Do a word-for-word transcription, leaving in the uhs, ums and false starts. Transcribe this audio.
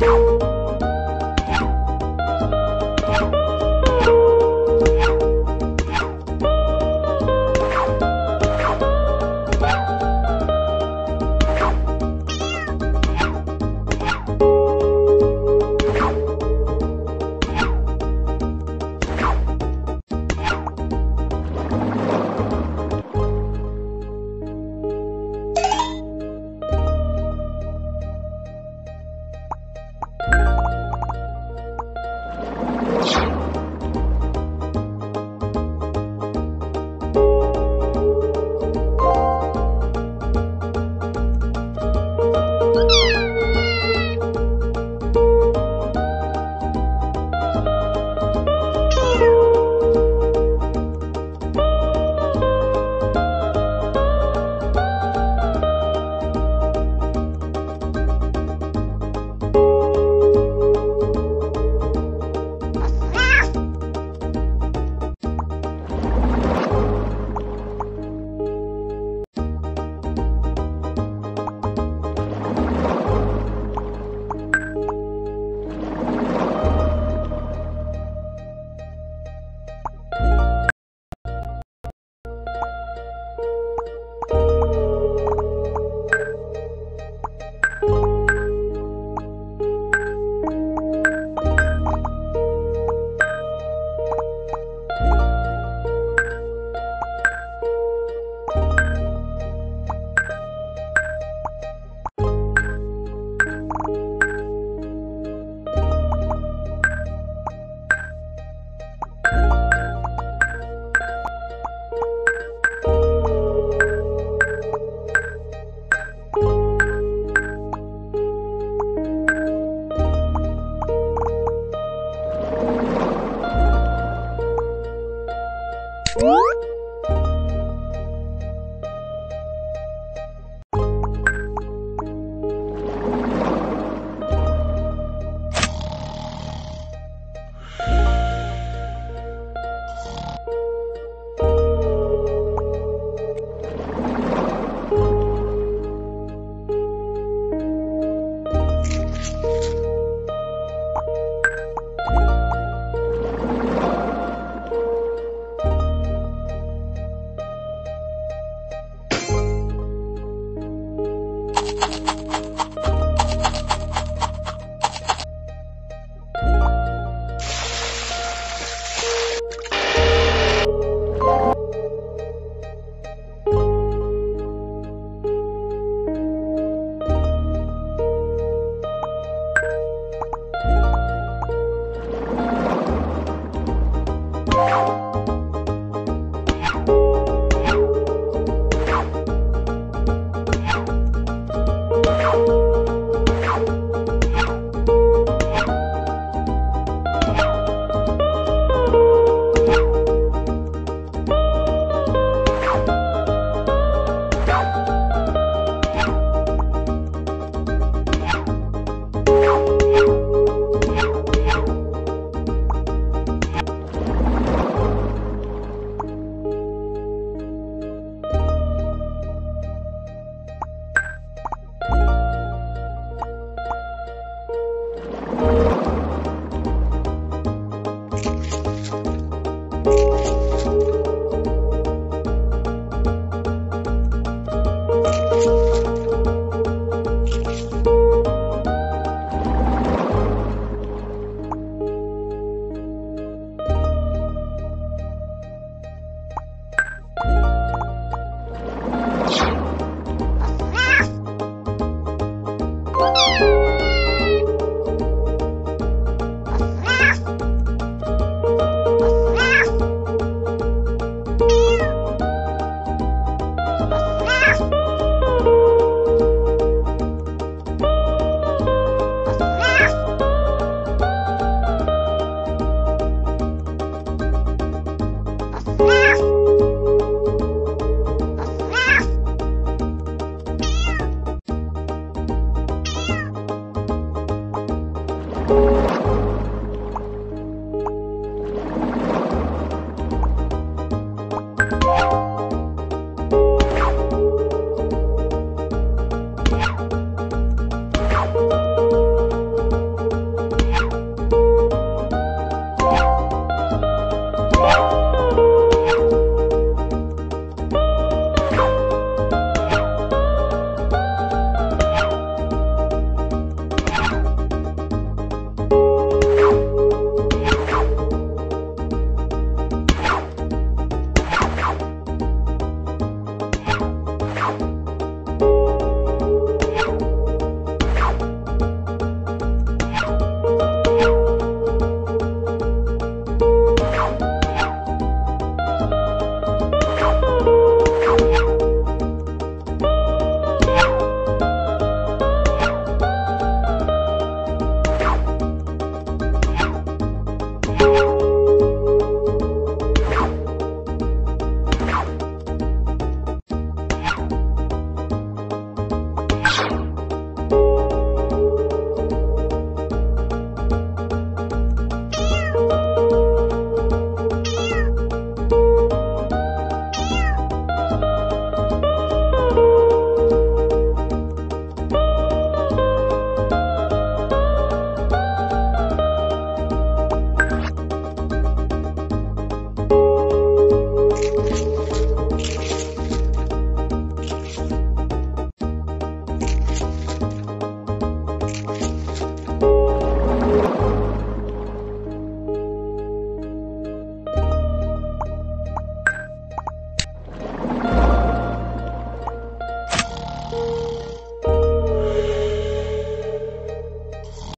Go.